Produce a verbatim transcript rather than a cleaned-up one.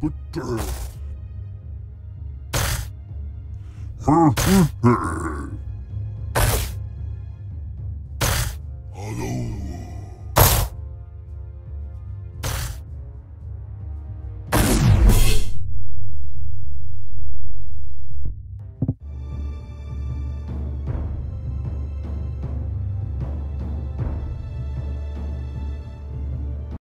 But damn.